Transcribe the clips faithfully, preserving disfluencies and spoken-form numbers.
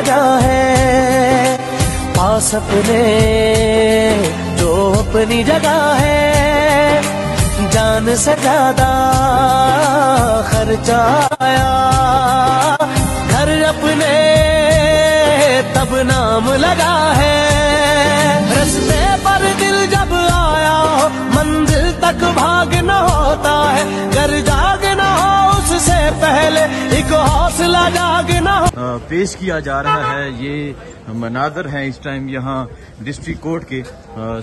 आजा है, पास अपने जो अपनी जगह है, जान से ज्यादा खर्चा आया। घर अपने तब नाम लगा है, रस्ते पर दिल जब आया हो मंजिल तक भाग न होता है। घर जागना हो उससे पहले एक हौसला जागना हो। पेश किया जा रहा है ये मनादर हैं इस टाइम यहाँ डिस्ट्रिक्ट कोर्ट के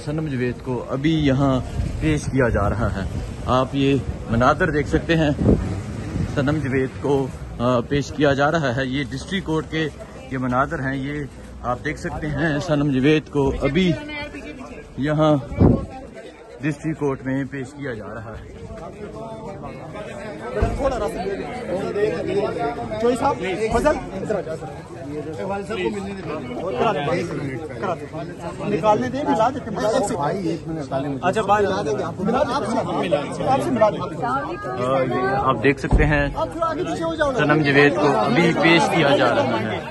सनम जवेद को अभी यहाँ पेश किया जा रहा है। आप ये मनादर देख सकते हैं, सनम जवेद को पेश किया जा रहा है। ये डिस्ट्रिक्ट कोर्ट के ये मनादर हैं, ये आप देख सकते हैं। सनम जवेद को अभी यहाँ डिस्ट्रिक्ट कोर्ट में पेश किया जा रहा है। निकालने दें, मिला देते हैं। अच्छा बात आप देख सकते हैं, सनम जवेद को अभी पेश किया जा रहा है।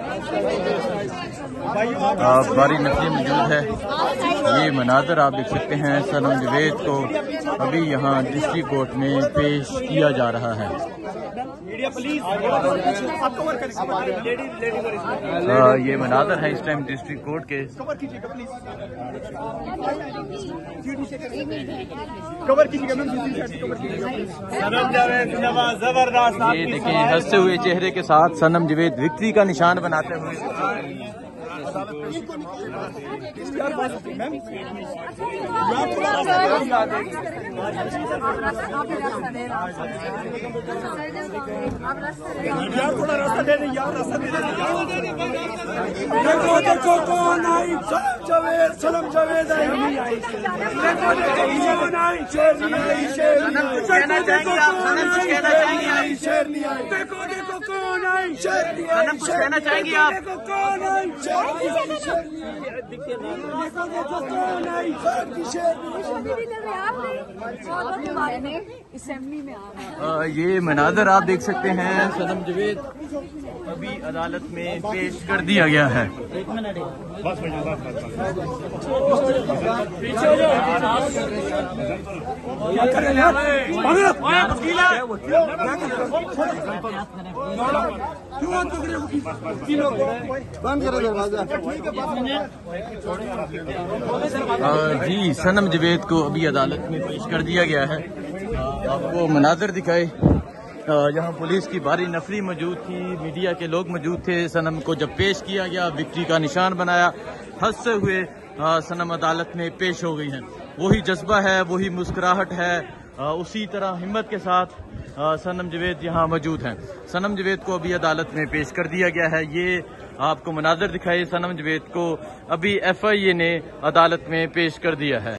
आप बारी नकली मौजूद है, ये मनाजर आप देख सकते हैं। सनम जवेद को अभी यहाँ डिस्ट्रिक्ट कोर्ट में पेश किया जा रहा है। आ, ये मनाजर है इस टाइम डिस्ट्रिक्ट कोर्ट के। ये देखिए हंसते हुए चेहरे के साथ सनम जवेद विक्ट्री का निशान बनाते हुए। देखो ये मनादर आप देख सकते हैं। सनम जवेद अभी अदालत में पेश कर दिया गया है। जी सनम जवेद को अभी अदालत में पेश कर दिया गया है। आपको मनाजर दिखाए, यहाँ पुलिस की भारी नफरी मौजूद थी, मीडिया के लोग मौजूद थे। सनम को जब पेश किया गया, विक्ट्री का निशान बनाया, हंसते हुए सनम अदालत में पेश हो गई हैं। वही जज्बा है, वही मुस्कुराहट है, उसी तरह हिम्मत के साथ सनम जवेद यहाँ मौजूद हैं। सनम जवेद को अभी अदालत में पेश कर दिया गया है। ये आपको मनाजर दिखाए, सनम जवेद को अभी एफ आई ए ने अदालत में पेश कर दिया है।